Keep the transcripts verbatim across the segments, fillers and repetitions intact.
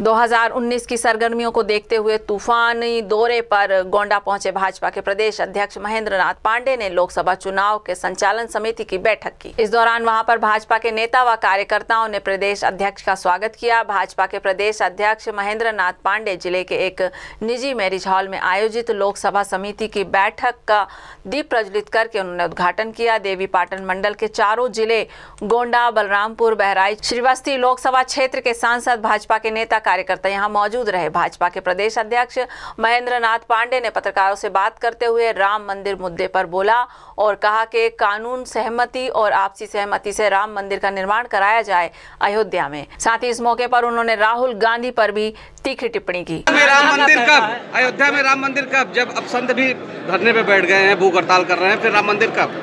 दो हज़ार उन्नीस की सरगर्मियों को देखते हुए तूफानी दौरे पर गोंडा पहुंचे भाजपा के प्रदेश अध्यक्ष महेंद्रनाथ पांडे ने लोकसभा चुनाव के संचालन समिति की बैठक की। इस दौरान वहां पर भाजपा के नेता व कार्यकर्ताओं ने प्रदेश अध्यक्ष का स्वागत किया। भाजपा के प्रदेश अध्यक्ष महेंद्रनाथ पांडे जिले के एक निजी मैरिज हॉल में आयोजित लोकसभा समिति की बैठक का दीप प्रज्वलित करके उन्होंने उद्घाटन किया। देवी पाटन मंडल के चारों जिले गोंडा, बलरामपुर, बहराइच, श्रावस्ती लोकसभा क्षेत्र के सांसद, भाजपा के नेता, कार्यकर्ता यहां मौजूद रहे। भाजपा के प्रदेश अध्यक्ष महेंद्रनाथ पांडे ने पत्रकारों से बात करते हुए राम मंदिर मुद्दे पर बोला और कहा कि कानून सहमति और आपसी सहमति से राम मंदिर का निर्माण कराया जाए अयोध्या में। साथ ही इस मौके पर उन्होंने राहुल गांधी पर भी तीखी टिप्पणी की। राम मंदिर कब, अयोध्या में राम मंदिर कब, जब अब संत भी धरने पे बैठ गए हैं, भूख हड़ताल कर रहे हैं, फिर राम मंदिर कब?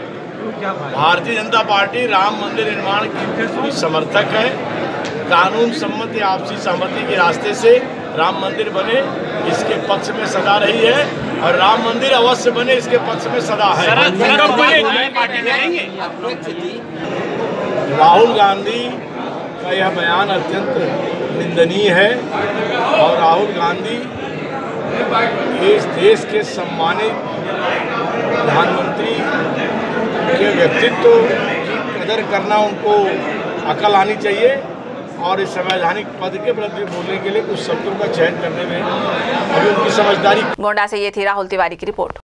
भारतीय जनता पार्टी राम मंदिर निर्माण की समर्थक है। कानून सम्मति, आपसी सहमति के रास्ते से राम मंदिर बने, इसके पक्ष में सदा रही है और राम मंदिर अवश्य बने, इसके पक्ष में सदा है। राहुल गांधी का यह बयान अत्यंत निंदनीय है और राहुल गांधी इस देश के सम्मानित प्रधानमंत्री के व्यक्तित्व की कदर करना, उनको अकल आनी चाहिए और इस संवैधानिक पद के प्रति बोलने के लिए कुछ शब्दों का चयन करने में अभी उनकी समझदारी। गोंडा से ये थी राहुल तिवारी की रिपोर्ट।